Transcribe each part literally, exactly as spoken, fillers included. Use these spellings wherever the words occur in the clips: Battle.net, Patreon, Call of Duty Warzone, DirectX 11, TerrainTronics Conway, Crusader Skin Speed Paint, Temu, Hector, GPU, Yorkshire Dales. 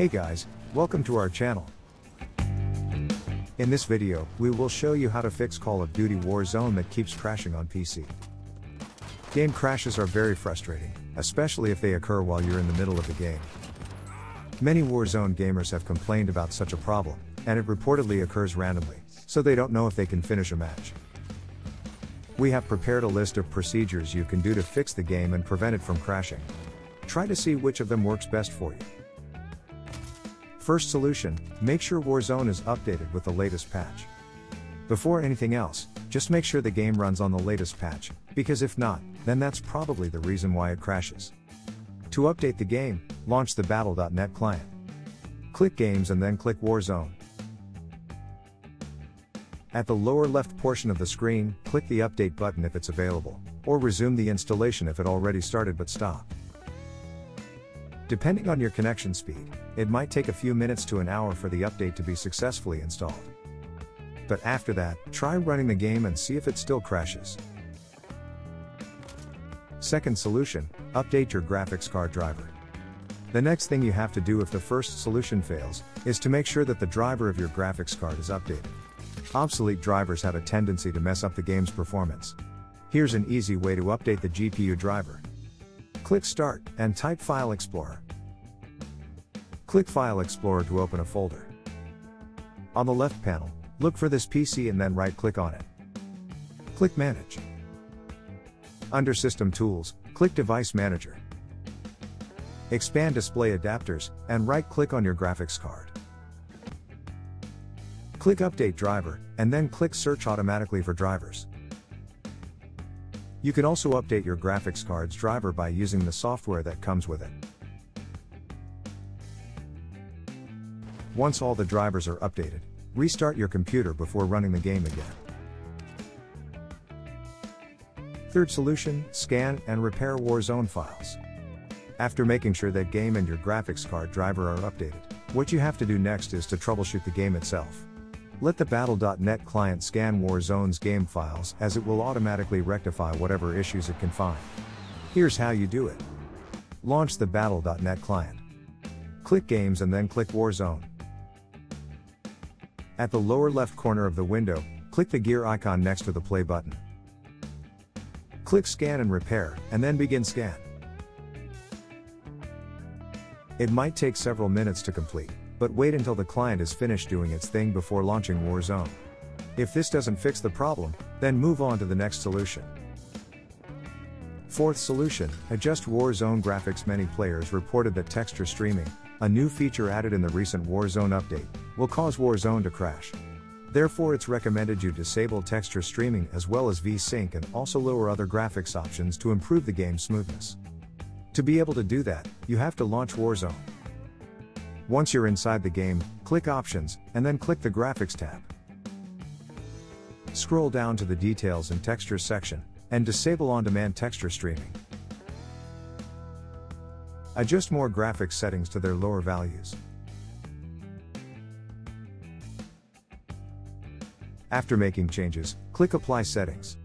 Hey guys, welcome to our channel. In this video, we will show you how to fix Call of Duty Warzone that keeps crashing on P C. Game crashes are very frustrating, especially if they occur while you're in the middle of the game. Many Warzone gamers have complained about such a problem, and it reportedly occurs randomly, so they don't know if they can finish a match. We have prepared a list of procedures you can do to fix the game and prevent it from crashing. Try to see which of them works best for you. First solution, make sure Warzone is updated with the latest patch. Before anything else, just make sure the game runs on the latest patch, because if not, then that's probably the reason why it crashes. To update the game, launch the Battle dot net client. Click Games and then click Warzone. At the lower left portion of the screen, click the Update button if it's available, or resume the installation if it already started but stopped. Depending on your connection speed, it might take a few minutes to an hour for the update to be successfully installed. But after that, try running the game and see if it still crashes. Second solution, update your graphics card driver. The next thing you have to do if the first solution fails, is to make sure that the driver of your graphics card is updated. Obsolete drivers have a tendency to mess up the game's performance. Here's an easy way to update the G P U driver. Click Start, and type File Explorer. Click File Explorer to open a folder. On the left panel, look for this P C and then right-click on it. Click Manage. Under System Tools, click Device Manager. Expand Display Adapters, and right-click on your graphics card. Click Update Driver, and then click Search Automatically for Drivers. You can also update your graphics card's driver by using the software that comes with it. Once all the drivers are updated, restart your computer before running the game again. Third solution, scan and repair Warzone files. After making sure that game and your graphics card driver are updated, what you have to do next is to troubleshoot the game itself. Let the Battle dot net client scan Warzone's game files as it will automatically rectify whatever issues it can find. Here's how you do it. Launch the Battle dot net client. Click Games and then click Warzone. At the lower left corner of the window, click the gear icon next to the play button. Click Scan and Repair, and then begin scan. It might take several minutes to complete, but wait until the client is finished doing its thing before launching Warzone. If this doesn't fix the problem, then move on to the next solution. Fourth solution, adjust Warzone graphics. Many players reported that texture streaming, a new feature added in the recent Warzone update, will cause Warzone to crash. Therefore, it's recommended you disable texture streaming as well as VSync and also lower other graphics options to improve the game's smoothness. To be able to do that, you have to launch Warzone. Once you're inside the game, click Options, and then click the Graphics tab. Scroll down to the Details and Textures section, and disable on-demand texture streaming. Adjust more graphics settings to their lower values. After making changes, click Apply Settings.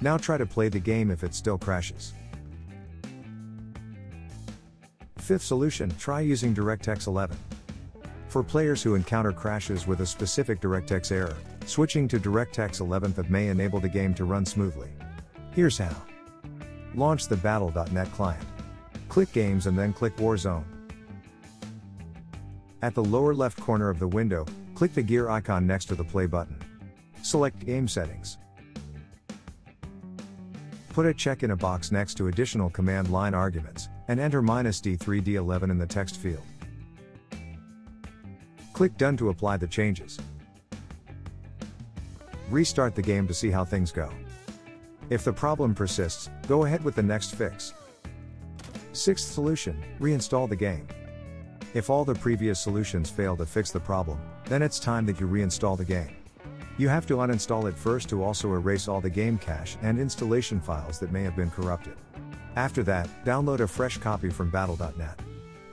Now try to play the game if it still crashes. Fifth solution, try using DirectX eleven. For players who encounter crashes with a specific DirectX error, switching to DirectX eleven that may enable the game to run smoothly. Here's how. Launch the Battle dot net client. Click Games and then click Warzone. At the lower left corner of the window, click the gear icon next to the play button. Select Game Settings. Put a check in a box next to additional command line arguments, and enter D three D eleven in the text field. Click Done to apply the changes. Restart the game to see how things go. If the problem persists, go ahead with the next fix. Sixth solution, reinstall the game. If all the previous solutions fail to fix the problem, then it's time that you reinstall the game. You have to uninstall it first to also erase all the game cache and installation files that may have been corrupted. After that, download a fresh copy from Battle dot net.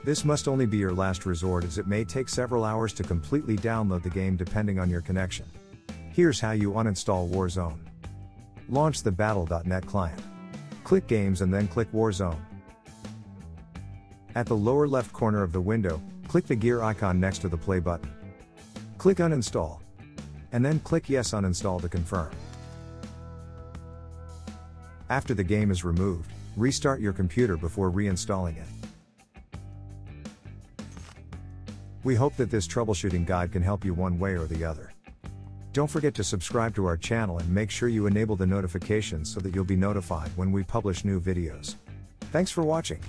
This must only be your last resort as it may take several hours to completely download the game depending on your connection. Here's how you uninstall Warzone. Launch the Battle dot net client. Click Games and then click Warzone. At the lower left corner of the window, click the gear icon next to the play button. Click uninstall. And then click yes uninstall to confirm. After the game is removed, restart your computer before reinstalling it. We hope that this troubleshooting guide can help you one way or the other. Don't forget to subscribe to our channel and make sure you enable the notifications so that you'll be notified when we publish new videos. Thanks for watching.